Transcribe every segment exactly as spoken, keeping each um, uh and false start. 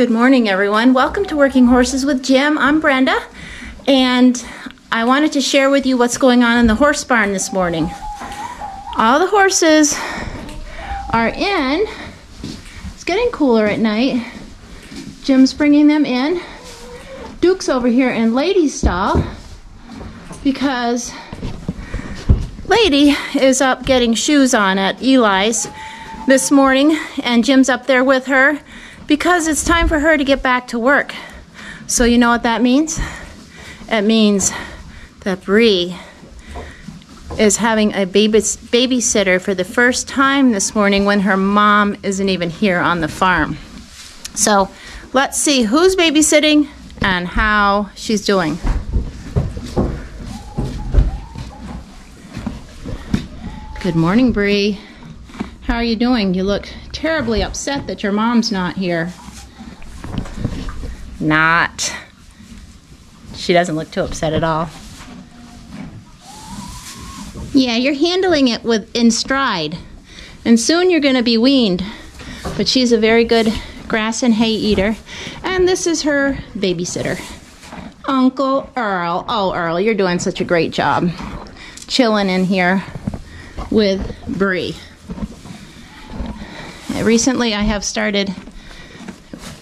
Good morning, everyone. Welcome to Working Horses with Jim. I'm Brenda, and I wanted to share with you what's going on in the horse barn this morning. All the horses are in. It's getting cooler at night. Jim's bringing them in. Duke's over here in Lady's stall because Lady is up getting shoes on at Eli's this morning, and Jim's up there with her because it's time for her to get back to work. So you know what that means? It means that Bree is having a babys babysitter for the first time this morning when her mom isn't even here on the farm. So let's see who's babysitting and how she's doing. Good morning, Bree. How are you doing? You look terribly upset that your mom's not here. Not. She doesn't look too upset at all. Yeah, you're handling it with in stride, and soon you're going to be weaned. But she's a very good grass and hay eater, and this is her babysitter, Uncle Earl. Oh, Earl, you're doing such a great job chilling in here with Bree. Recently, I have started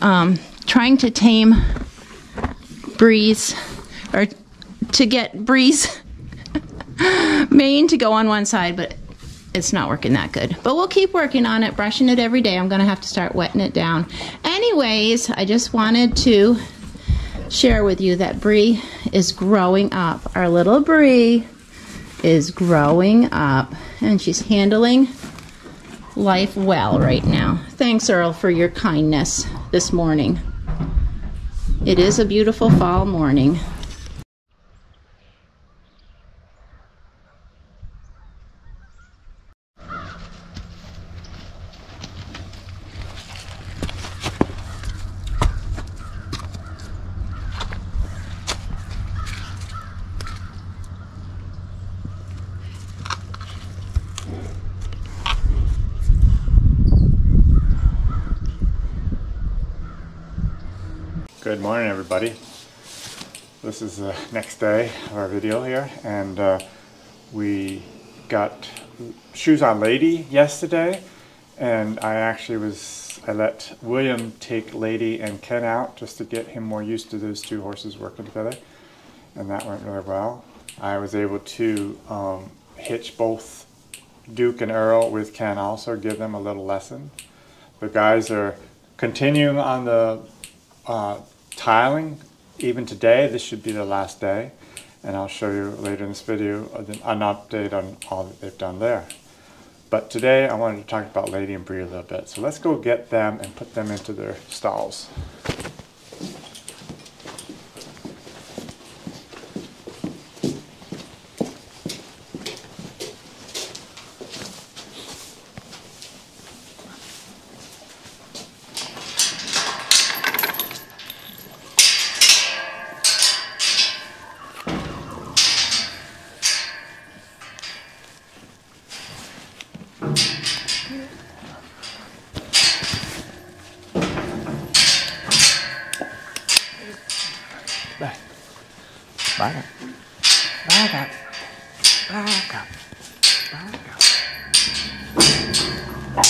um, trying to tame Bree's, or to get Bree's mane to go on one side, but it's not working that good. But we'll keep working on it, brushing it every day. I'm going to have to start wetting it down. Anyways, I just wanted to share with you that Bree is growing up. Our little Bree is growing up, and she's handling life well right now. Thanks, Earl, for your kindness this morning. It is a beautiful fall morning. Good morning, everybody. This is the next day of our video here, and uh, we got shoes on Lady yesterday, and I actually was I let William take Lady and Ken out just to get him more used to those two horses working together, and that went really well. I was able to um, hitch both Duke and Earl with Ken, also give them a little lesson. The guys are continuing on the uh, tiling even today. This should be the last day, and I'll show you later in this video an update on all that they've done there. But today I wanted to talk about Lady and Bree a little bit, so let's go get them and put them into their stalls. Back up. Back up. Back up. Back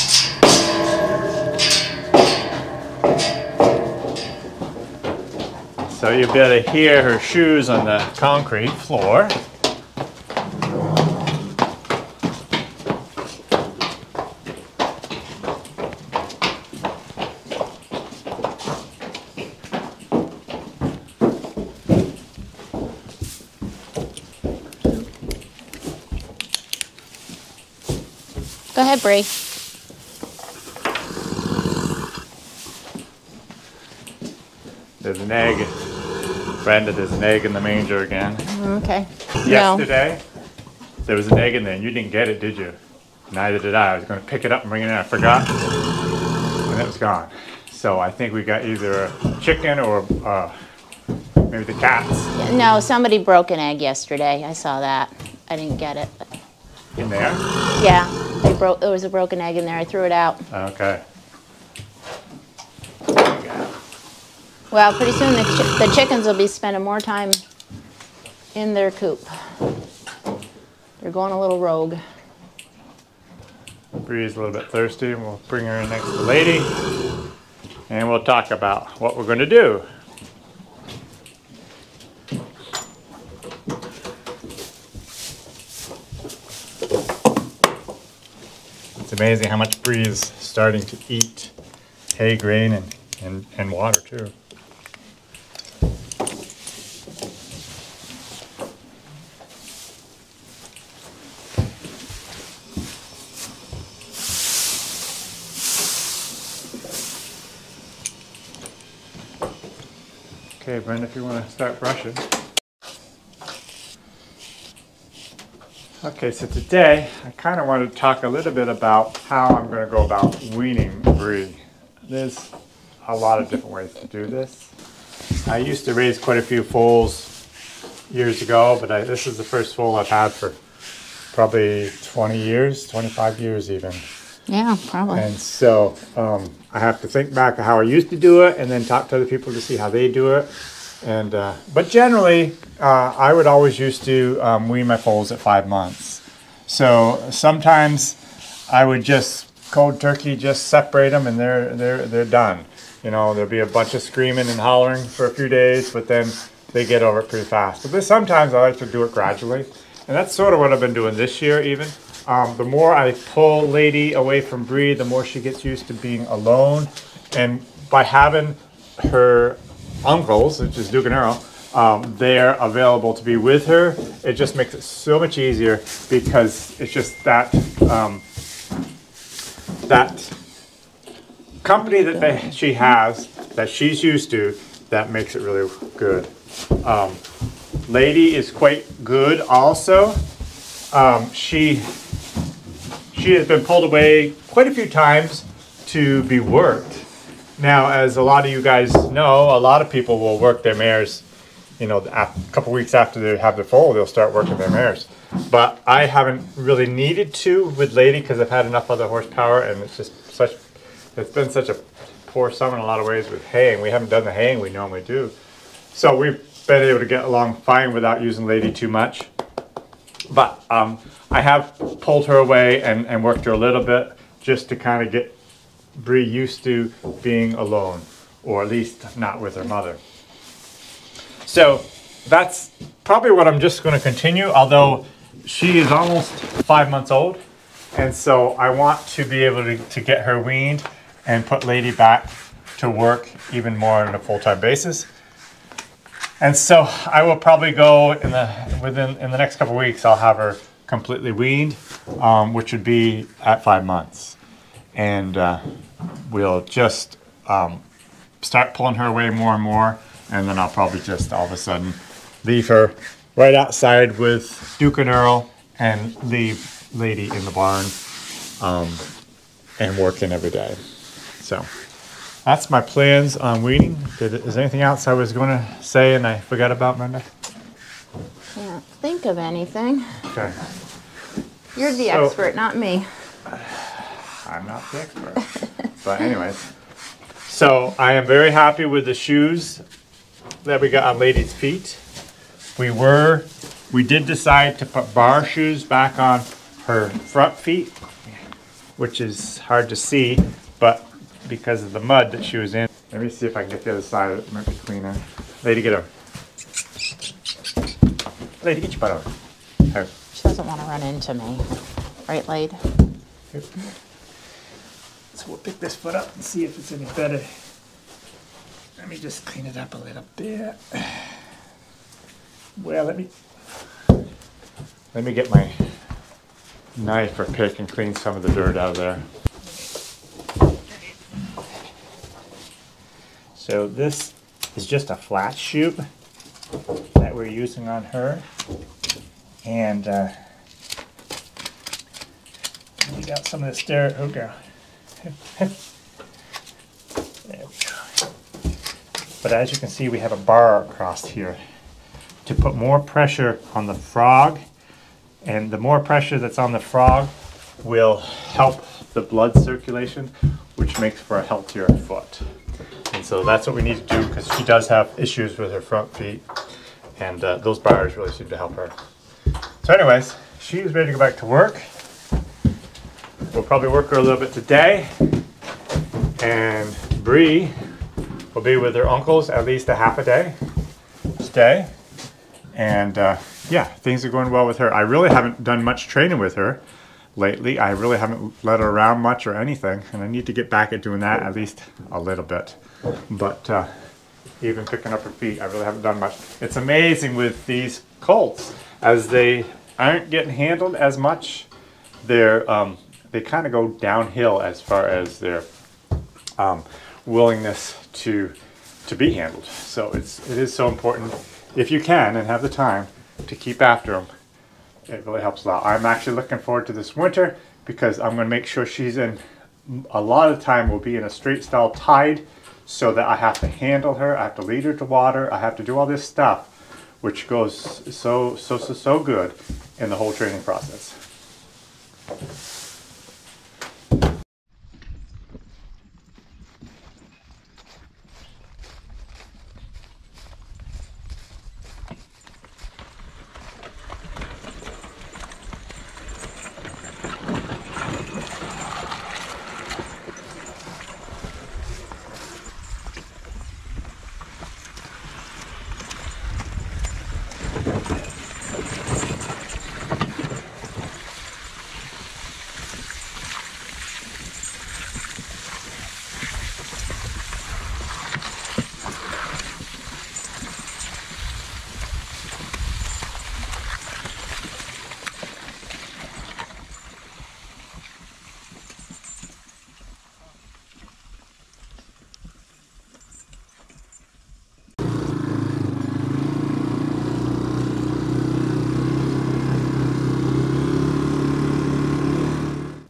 up. So you'll be able to hear her shoes on the concrete floor. Go ahead, Bree. There's an egg. Brenda, there's an egg in the manger again. Okay. Yesterday, no. There was an egg in there, and you didn't get it, did you? Neither did I. I was going to pick it up and bring it in. I forgot, and it was gone. So I think we got either a chicken or uh, maybe the cats. No, somebody broke an egg yesterday. I saw that. I didn't get it. But... in there? Yeah. They broke, there was a broken egg in there. I threw it out. Okay. There you go. Well, pretty soon the, ch the chickens will be spending more time in their coop. They're going a little rogue. Bree's a little bit thirsty, and we'll bring her in next to the lady, and we'll talk about what we're going to do. It's amazing how much Bree is starting to eat hay, grain, and, and, and water, too. Okay, Brenda, if you want to start brushing. Okay, so today I kind of want to talk a little bit about how I'm going to go about weaning Bree. There's a lot of different ways to do this. I used to raise quite a few foals years ago, but I, this is the first foal I've had for probably twenty years, twenty-five years even. Yeah, probably. And so um, I have to think back to how I used to do it and then talk to other people to see how they do it. And uh, but generally, uh, I would always used to um, wean my foals at five months. So sometimes I would just cold turkey, just separate them, and they're, they're, they're done. You know, there'll be a bunch of screaming and hollering for a few days, but then they get over it pretty fast. But sometimes I like to do it gradually. And that's sort of what I've been doing this year even. Um, the more I pull Lady away from Bree, the more she gets used to being alone. And by having her uncles, which is Duke and Earl, um, they're available to be with her, it just makes it so much easier because it's just that um, that company that they, she has, that she's used to, that makes it really good. Um, Lady is quite good also. Um, she... She has been pulled away quite a few times to be worked. Now, as a lot of you guys know, a lot of people will work their mares, you know, a couple weeks after they have their foal, they'll start working their mares. But I haven't really needed to with Lady because I've had enough other horsepower, and it's just such, it's been such a poor summer in a lot of ways with haying. We haven't done the haying we normally do. So we've been able to get along fine without using Lady too much. But um, I have pulled her away and, and worked her a little bit just to kind of get Bree used to being alone, or at least not with her mother. So that's probably what I'm just going to continue, although she is almost five months old. And so I want to be able to, to get her weaned and put Lady back to work even more on a full-time basis. And so I will probably go in the within in the next couple of weeks. I'll have her completely weaned, um, which would be at five months, and uh, we'll just um, start pulling her away more and more. And then I'll probably just all of a sudden leave her right outside with Duke and Earl, and leave Lady in the barn um, and working every day. So. That's my plans on weaning. Did, is there anything else I was going to say and I forgot about, Brenda? Can't think of anything. Okay. You're the so, expert, not me. I'm not the expert. But anyways, so I am very happy with the shoes that we got on Lady's feet. We were, we did decide to put bar shoes back on her front feet, which is hard to see, but because of the mud that she was in. Let me see if I can get the other side of it, might be cleaner. Lady, get over. Lady, get your butt over. Her. She doesn't want to run into me. Right, Lady? Here. So we'll pick this foot up and see if it's any better. Let me just clean it up a little bit. Well, let me... Let me get my knife or pick and clean some of the dirt out of there. So this is just a flat shoe that we're using on her, and uh, we got some of this dirt. Oh girl, there we go. But as you can see, we have a bar across here to put more pressure on the frog, and the more pressure that's on the frog will help the blood circulation, which makes for a healthier foot. And so that's what we need to do, because she does have issues with her front feet, and uh, those bars really seem to help her. So anyways, she's ready to go back to work. We'll probably work her a little bit today, and Bree will be with her uncles at least a half a day today. And uh, yeah, things are going well with her. I really haven't done much training with her lately. I really haven't let her around much or anything, and I need to get back at doing that at least a little bit. But uh, even picking up her feet, I really haven't done much. It's amazing with these colts, as they aren't getting handled as much, they're um, they kind of go downhill as far as their um, willingness to to be handled. So it's it is so important, if you can and have the time, to keep after them. It really helps a lot. I'm actually looking forward to this winter, because I'm going to make sure she's in, a lot of the time will be in a straight style tied, so that I have to handle her, I have to lead her to water, I have to do all this stuff, which goes so, so, so, so good in the whole training process.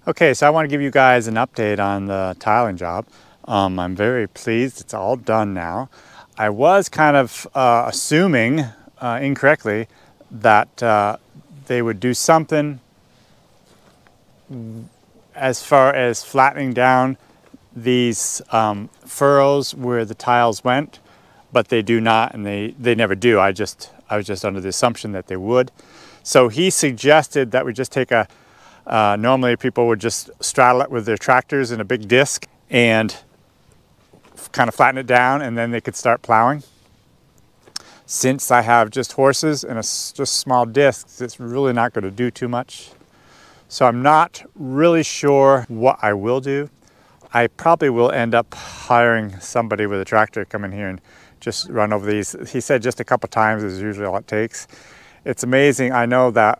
Okay, so I want to give you guys an update on the tiling job. Um, I'm very pleased it's all done now. I was kind of uh, assuming uh, incorrectly that uh, they would do something as far as flattening down these um, furrows where the tiles went, but they do not, and they, they never do. I just I was just under the assumption that they would. So he suggested that we just take a Uh, normally people would just straddle it with their tractors in a big disc and kind of flatten it down, and then they could start plowing. Since I have just horses and a, just small discs, it's really not going to do too much. So I'm not really sure what I will do. I probably will end up hiring somebody with a tractor to come in here and just run over these. He said just a couple times is usually all it takes. It's amazing. I know that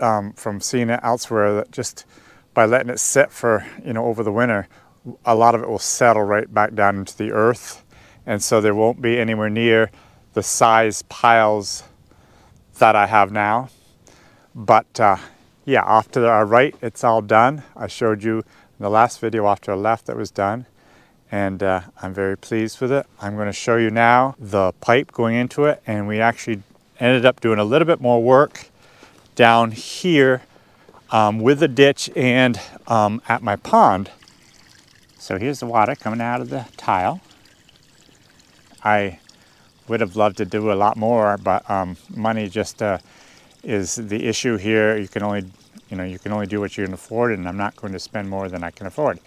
Um, from seeing it elsewhere, that just by letting it sit for, you know, over the winter, a lot of it will settle right back down into the earth, and so there won't be anywhere near the size piles that I have now. But uh, yeah, off to our right it's all done. I showed you in the last video off to our left that was done, and uh, I'm very pleased with it. I'm going to show you now the pipe going into it, and we actually ended up doing a little bit more work down here um, with the ditch and um, at my pond. So here's the water coming out of the tile. I would have loved to do a lot more, but um, money just uh, is the issue here. You can only, you know, you can only do what you can afford, and I'm not going to spend more than I can afford.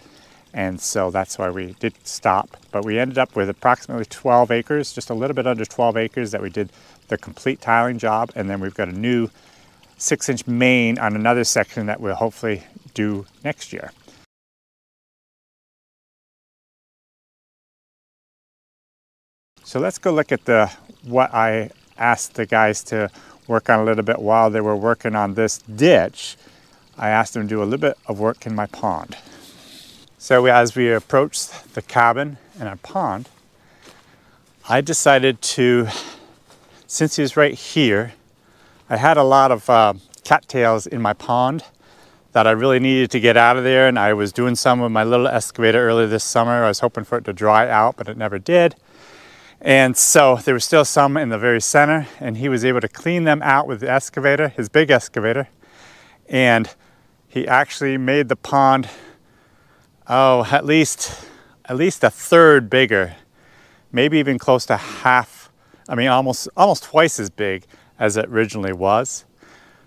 And so that's why we did stop. But we ended up with approximately twelve acres, just a little bit under twelve acres that we did the complete tiling job, and then we've got a new six inch main on another section that we'll hopefully do next year. So let's go look at the what I asked the guys to work on a little bit while they were working on this ditch. I asked them to do a little bit of work in my pond. So as we approached the cabin and our pond, I decided to, since he was right here, I had a lot of uh, cattails in my pond that I really needed to get out of there, and I was doing some with my little excavator earlier this summer. I was hoping for it to dry out, but it never did. And so there was still some in the very center, and he was able to clean them out with the excavator, his big excavator. And he actually made the pond, oh, at least, at least a third bigger maybe even close to half, I mean, almost, almost twice as big as it originally was.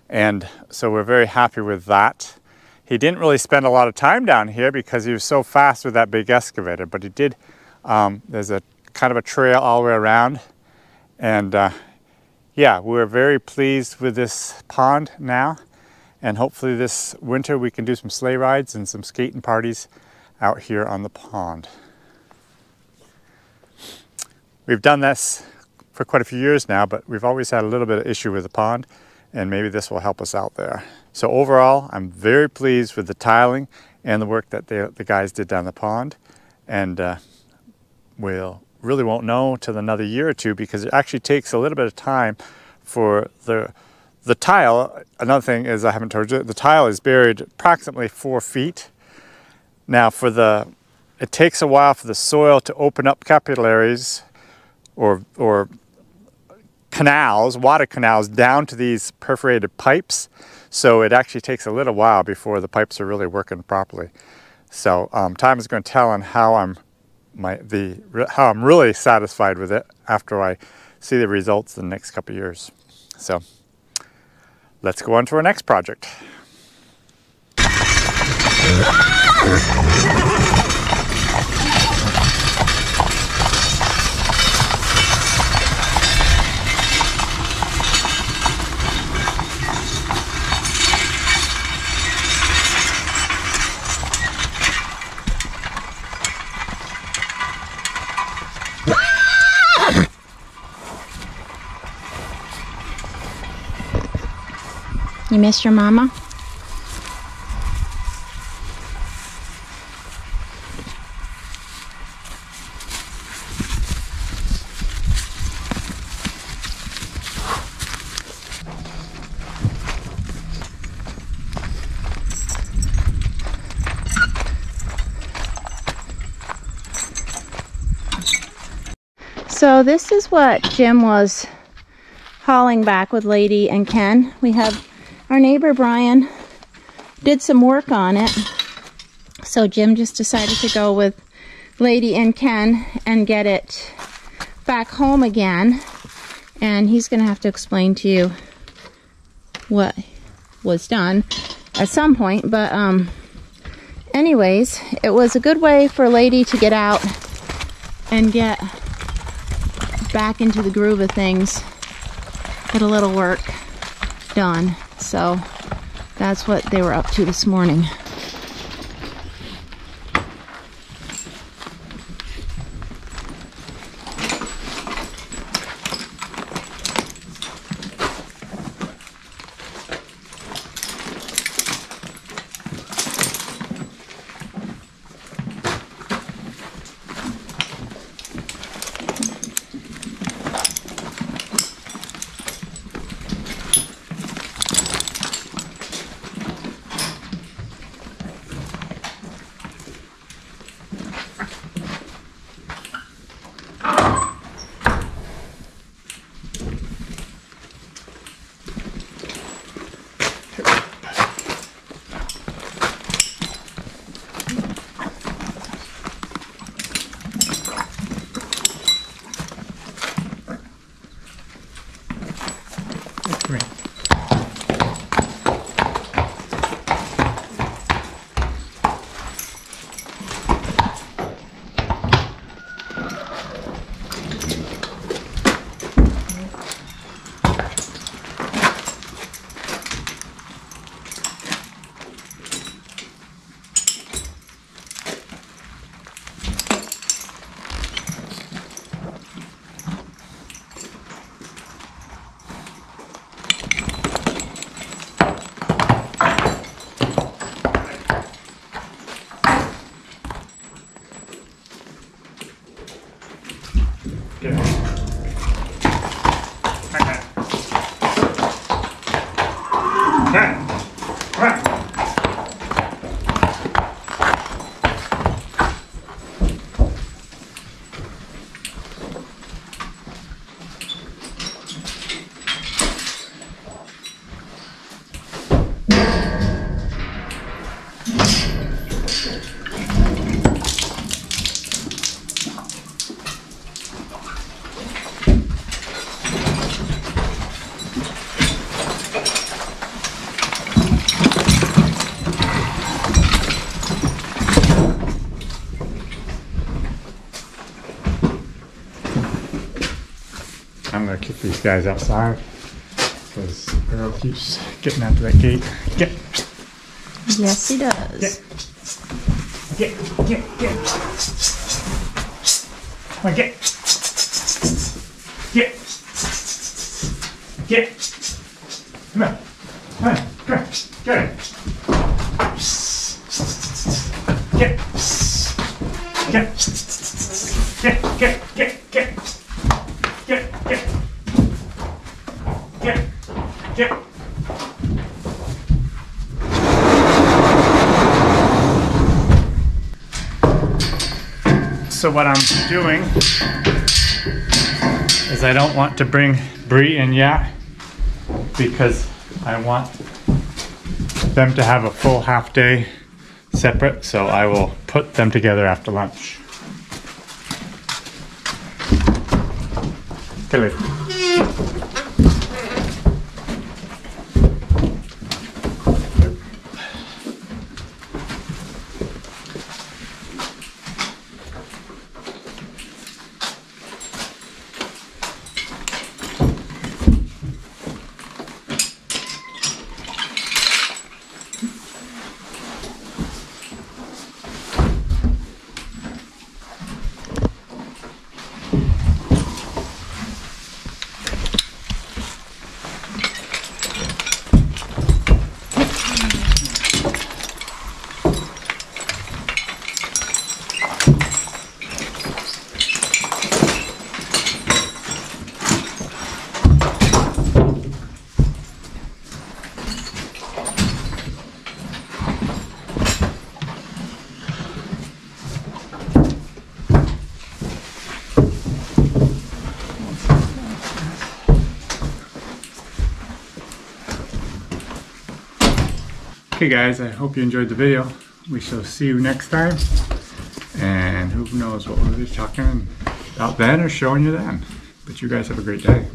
And so we're very happy with that. He didn't really spend a lot of time down here because he was so fast with that big excavator, but he did, um, there's a kind of a trail all the way around. And uh, yeah, we're very pleased with this pond now. And hopefully this winter we can do some sleigh rides and some skating parties out here on the pond. We've done this for quite a few years now, but we've always had a little bit of issue with the pond, and maybe this will help us out there. So overall, I'm very pleased with the tiling and the work that they, the guys did down the pond. And uh, we'll really won't know until another year or two, because it actually takes a little bit of time for the, the tile. Another thing is, I haven't told you, the tile is buried approximately four feet. Now for the, it takes a while for the soil to open up capillaries or, or canals, water canals, down to these perforated pipes. So it actually takes a little while before the pipes are really working properly. So um, time is going to tell on how I'm, my, the, how I'm really satisfied with it after I see the results in the next couple of years. So let's go on to our next project. You miss your mama? So this is what Jim was hauling back with Lady and Ken. We have our neighbor Brian did some work on it, so Jim just decided to go with Lady and Ken and get it back home again, and he's gonna have to explain to you what was done at some point. But um anyways, it was a good way for Lady to get out and get back into the groove of things, get a little work done. So that's what they were up to this morning. I'm gonna kick these guys outside because Earl keeps getting out to that gate. Get. Yes, he does. Get, get, get, get. Come on, get. Get. Get. Come on. Come on. Come on. Get it. Get. Get. Get. Get. Get. Get. Get. Get. Get. Get. So what I'm doing is I don't want to bring Bree and Yak because I want them to have a full half day separate, so I will put them together after lunch. Okay, Lady. Hey guys, I hope you enjoyed the video. We shall see you next time, and who knows what we'll be talking about then or showing you then, but you guys have a great day.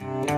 Thank you.